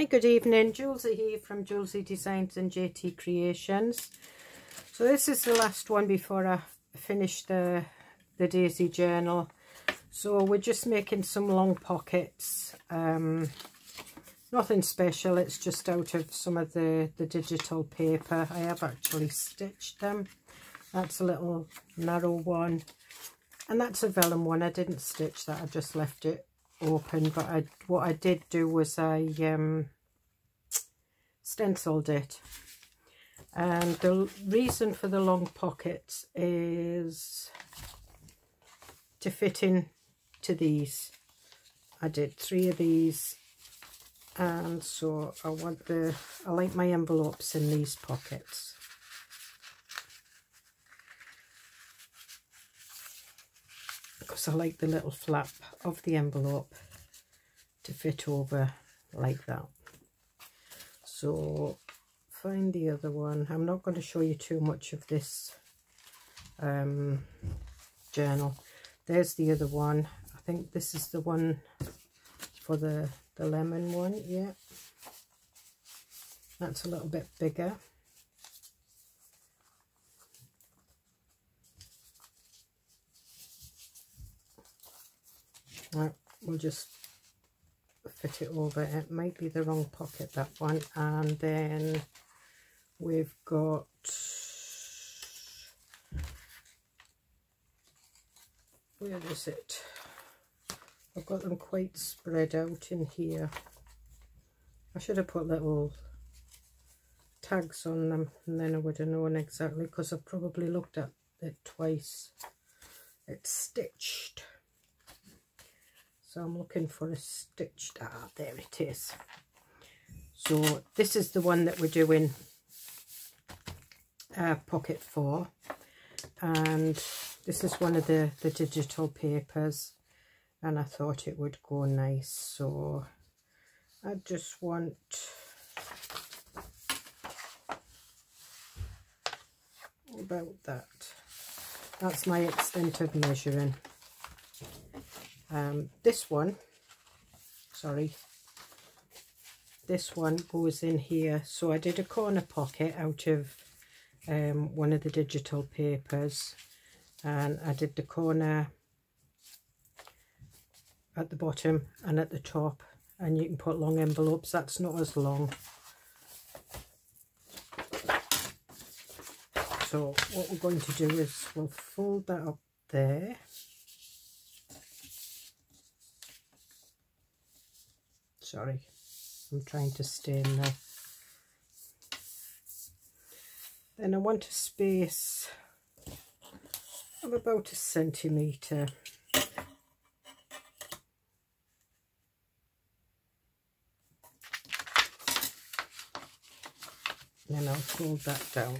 Hi, good evening. Joolsy here from Joolsedesigns and JT Creations. So this is the last one before I finish the daisy journal. So we're just making some long pockets. Nothing special, it's just out of some of the digital paper. I have actually stitched them. That's a little narrow one. And that's a vellum one. I didn't stitch that, I just left it open, but what I did do was I stenciled it. And the reason for the long pockets is to fit in to these. I did three of these, and so I like my envelopes in these pockets. I like the little flap of the envelope to fit over like that. So find the other one. I'm not going to show you too much of this journal. There's the other one. I think this is the one for the lemon one. Yeah, that's a little bit bigger. Right, we'll just fit it over. It might be the wrong pocket, that one. And then we've got where is it? I've got them quite spread out in here. I should have put little tags on them, and then I would have known exactly, because I've probably looked at it twice. It's stitched. So I'm looking for a stitched, there it is. So this is the one that we're doing pocket for. And this is one of the digital papers. And I thought it would go nice. So I just want about that. That's my extent of measuring. This one, sorry, this one goes in here. So I did a corner pocket out of one of the digital papers, and I did the corner at the bottom and at the top, and you can put long envelopes. That's not as long. So what we're going to do is we'll fold that up there. Sorry, I'm trying to stay in there. Then I want a space of about a centimetre. Then I'll fold that down.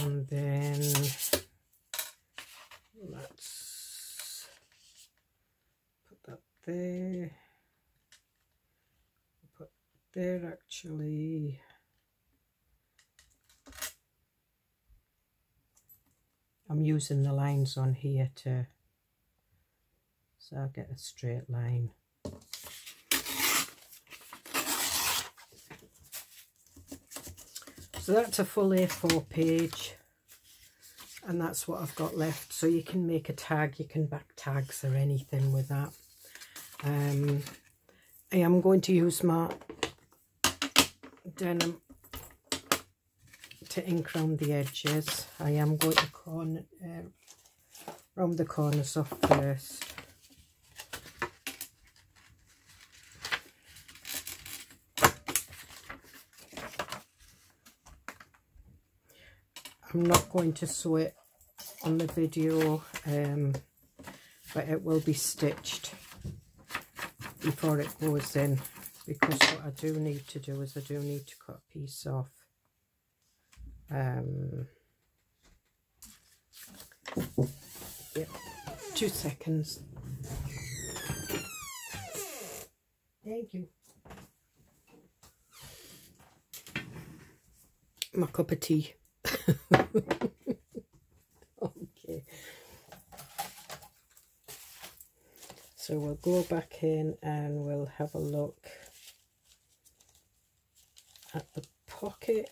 And then let's put that there. Put there actually. I'm using the lines on here to, so I'll get a straight line. So that's a full A4 page. And that's what I've got left. So you can make a tag, you can back tags or anything with that. I am going to use my denim to ink round the edges. I am going to round the corners off first. I'm not going to sew it on the video, but it will be stitched before it goes in, because what I do need to do is I do need to cut a piece off yep, 2 seconds. Thank you. My cup of tea. Okay, So we'll go back in and we'll have a look at the pocket.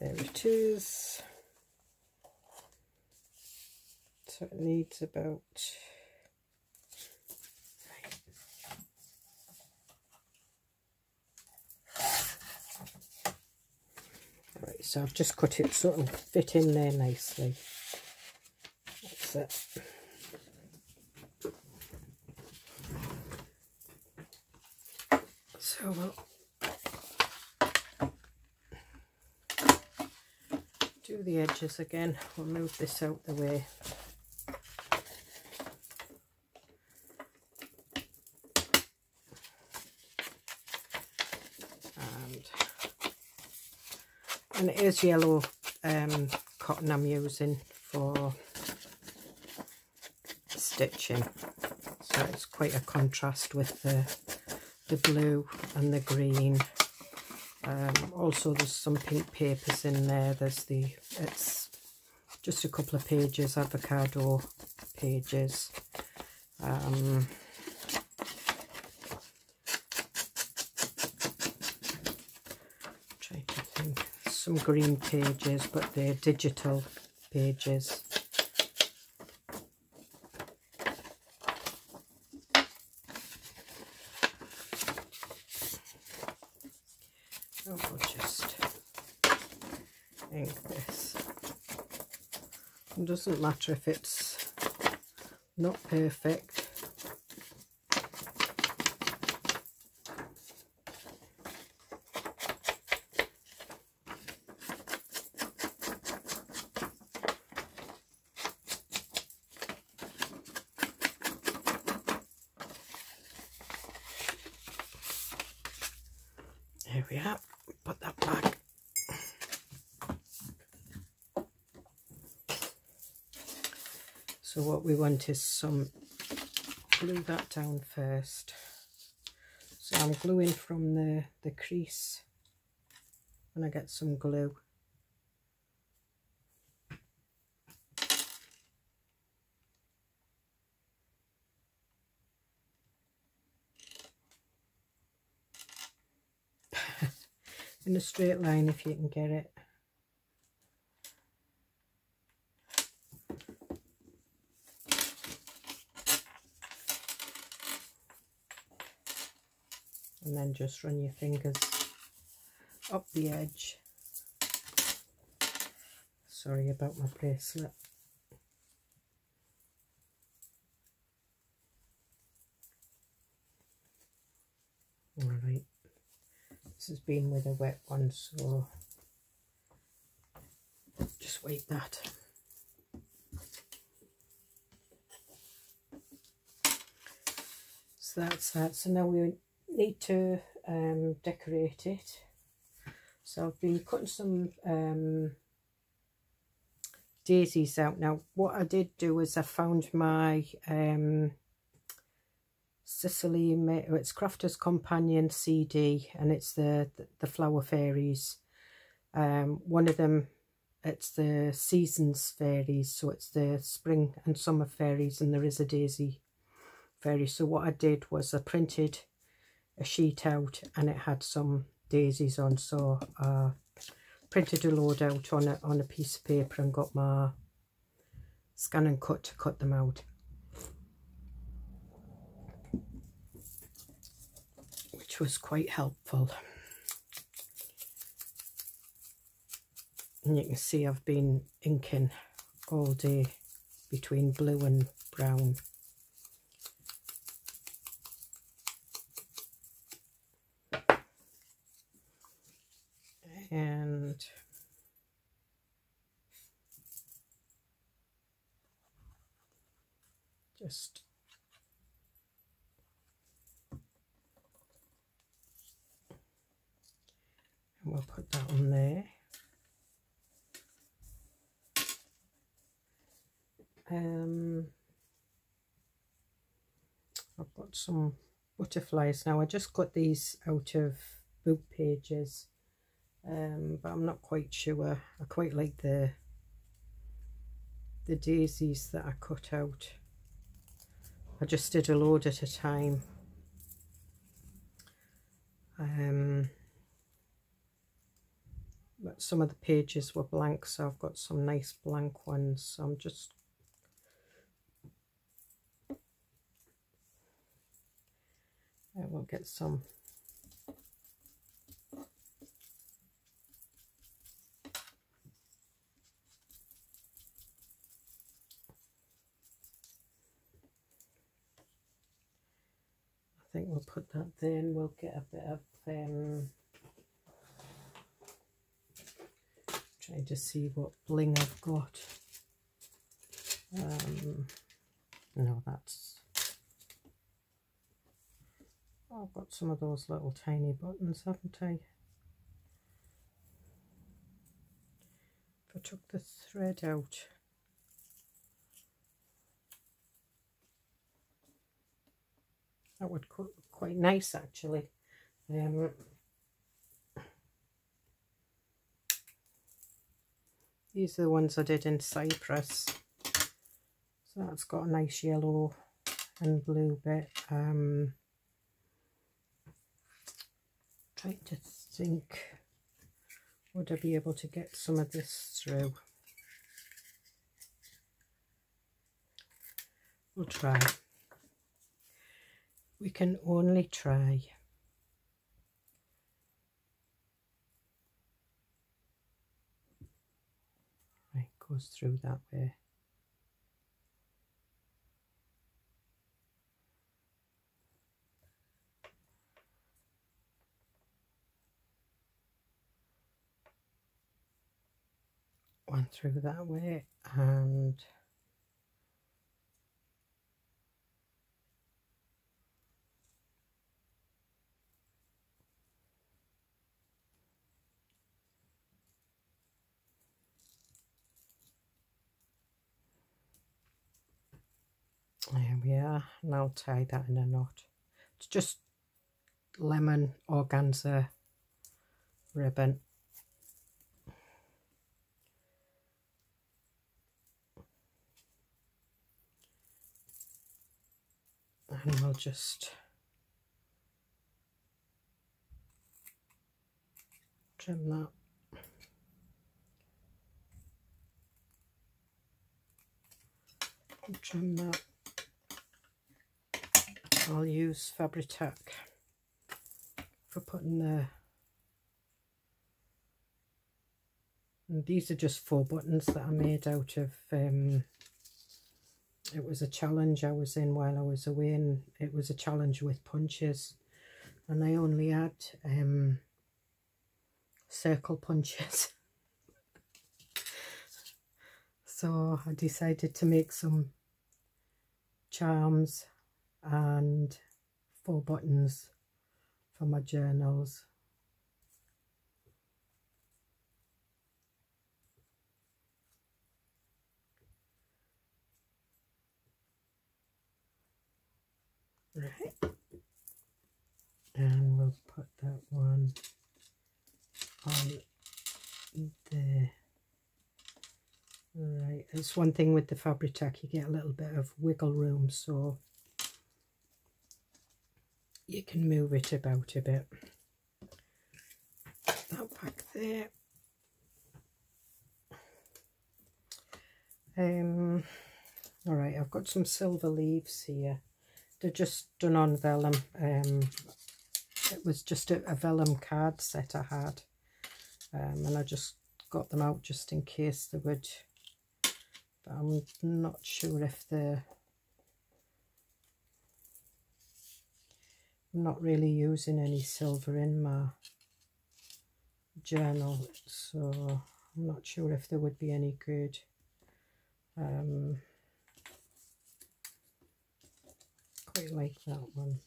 There it is. So it needs about, right, so I've just cut it so it'll fit in there nicely. That's it. So we'll do the edges again. We'll move this out the way. And it is yellow cotton I'm using for stitching, so it's quite a contrast with the blue and the green. Also there's some pink papers in there. There's it's just a couple of pages, avocado pages. Trying to think, some green pages, but they're digital pages. Doesn't matter if it's not perfect. There we are, put that back. So what we want is some, glue that down first. So I'm gluing from the crease and I get some glue. In a straight line if you can get it. And then just run your fingers up the edge. Sorry about my bracelet. All right, this has been with a wet one, so just wipe that. So that's that. So now we need to decorate it. So I've been cutting some daisies out. Now what I did do is I found my Cicely Mary, it's Crafter's Companion CD, and it's the Flower Fairies. One of them, it's the Seasons Fairies, so it's the Spring and Summer Fairies, and there is a Daisy Fairy. So what I did was I printed a sheet out and it had some daisies on, so I printed a load out on a piece of paper and got my scan and cut to cut them out, which was quite helpful. And you can see I've been inking all day between blue and brown. And just and we'll put that on there. I've got some butterflies now. I just got these out of book pages. But I'm not quite sure. I quite like the daisies that I cut out. I just did a load at a time. But some of the pages were blank, so I've got some nice blank ones, so I'm just I will get some. I think we'll put that there and we'll get a bit of trying to see what bling I've got. No, that's I've got some of those little tiny buttons, haven't I? If I took the thread out. That would look quite nice, actually. These are the ones I did in Cyprus. So that's got a nice yellow and blue bit. Trying to think, would I be able to get some of this through? We'll try. We can only try. Right, goes through that way. One through that way and there we are, and I'll tie that in a knot. It's just lemon organza ribbon. And we'll just trim that. And trim that. I'll use Fabri-Tac for putting the. And these are just 4 buttons that I made out of. It was a challenge I was in while I was away, and it was a challenge with punches, and I only had circle punches. So I decided to make some charms and 4 buttons for my journals. Right, and we'll put that one on there. Right, it's one thing with the Fabri-Tac, you get a little bit of wiggle room, so you can move it about a bit. Put that back there. All right, I've got some silver leaves here. They're just done on vellum. It was just a vellum card set I had, and I just got them out just in case they would, but I'm not sure if they're, I'm not really using any silver in my journal, so I'm not sure if they would be any good. Quite like that one.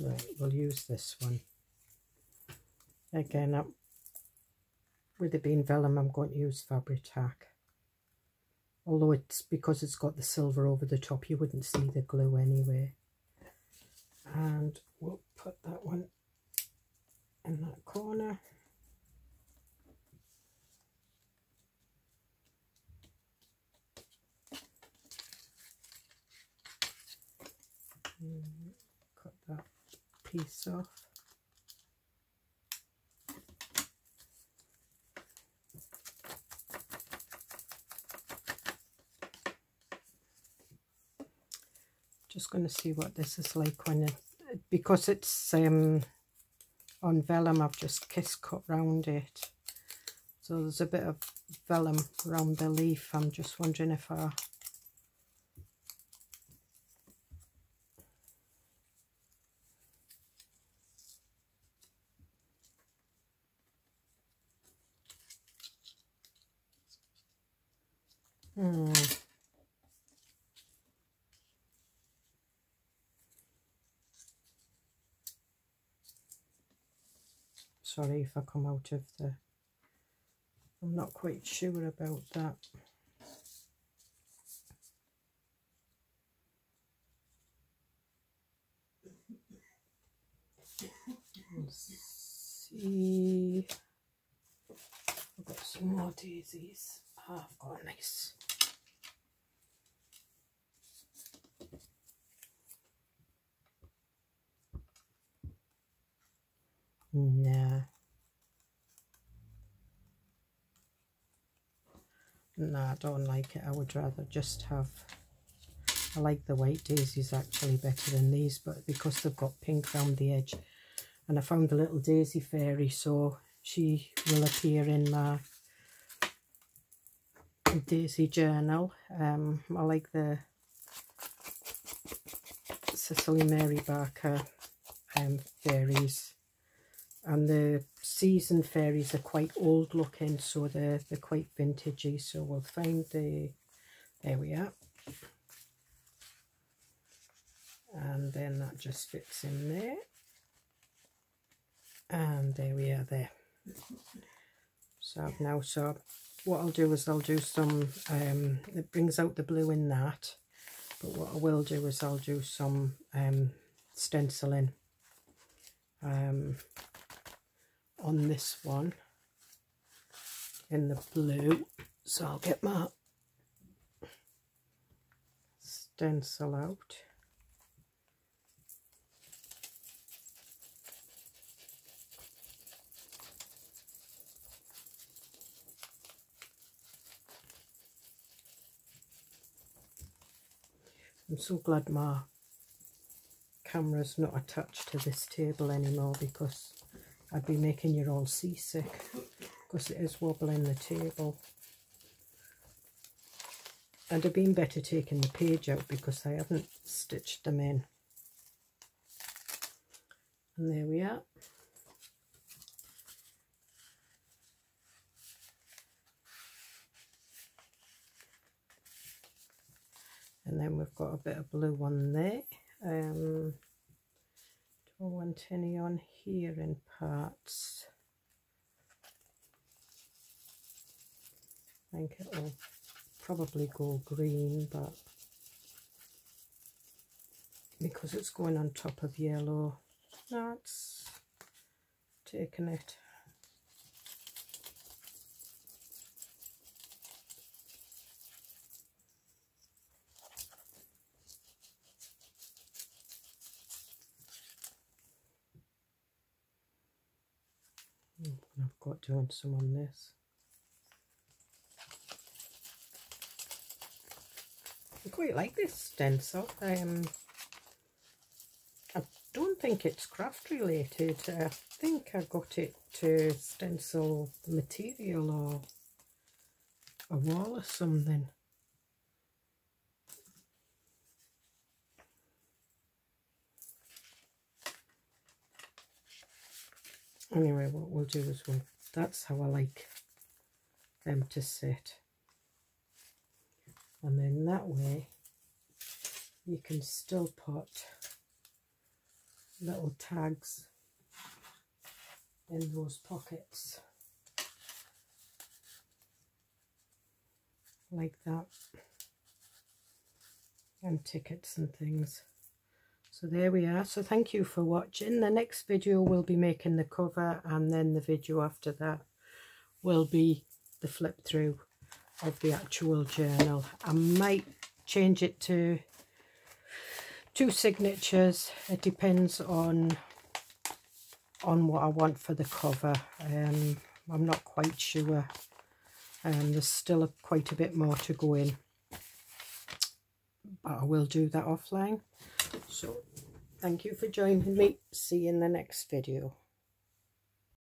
Right, we'll use this one. Again, with it being vellum, I'm going to use Fabri-Tac. Although it's because it's got the silver over the top, you wouldn't see the glue anyway. And we'll put that one in that corner. piece off. Just going to see what this is like when it, because it's on vellum. I've just kiss-cut round it, so there's a bit of vellum around the leaf. I'm just wondering if I sorry if I come out of the... I'm not quite sure about that. Let's see. I've got some more daisies. Oh, I've got a nice... Nah, I don't like it. I would rather just have... I like the white daisies actually better than these, but because they've got pink round the edge, and I found the little daisy fairy, so she will appear in my daisy journal. I like the Cicely Mary Barker fairies. And the season fairies are quite old looking, so they're quite vintagey. So we'll find the... there we are. And then that just fits in there. And there we are there. So I've now... so what I'll do is I'll do some... it brings out the blue in that. But what I will do is I'll do some stenciling. On this one in the blue, so I'll get my stencil out. I'm so glad my camera's not attached to this table anymore, because I'd be making you all seasick, because it is wobbling the table. And I'd been better taking the page out, because I haven't stitched them in. And there we are. And then we've got a bit of blue on there. I want any on here in parts. I think it'll probably go green, but because it's going on top of yellow, no, it's taking it. I've got doing some on this. I quite like this stencil. I don't think it's craft related. I think I got it to stencil the material or a wall or something. Anyway, what we'll do is we'll... that's how I like them to sit. And then that way you can still put little tags in those pockets. Like that. And tickets and things. So there we are. So thank you for watching. The next video will be making the cover, and then the video after that will be the flip through of the actual journal. I might change it to 2 signatures. It depends on on what I want for the cover. I'm not quite sure, and there's still quite a bit more to go in, but I will do that offline. So thank you for joining me. See you in the next video.